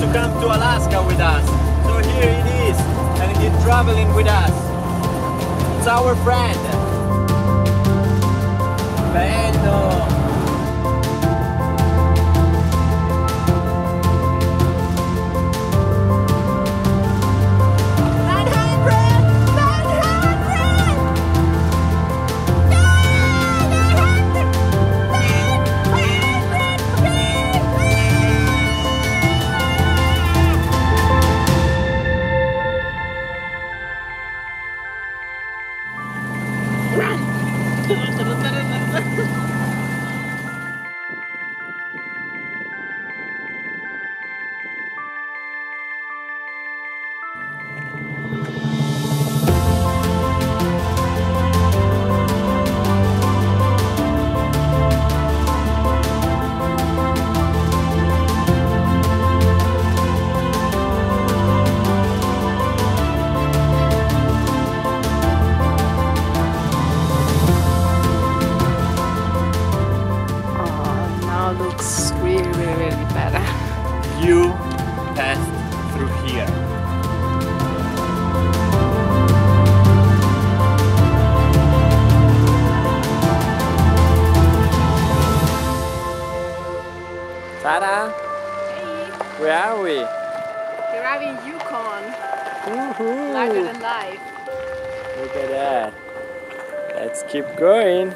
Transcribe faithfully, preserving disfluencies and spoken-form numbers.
to come to Alaska with us. So here it is, and he's traveling with us. It's our friend. Bello. Looks really, really, really better. You pass through here. Tara, hey. Where are we? We're out in Yukon. Woohoo! Larger than life. Look at that. Let's keep going.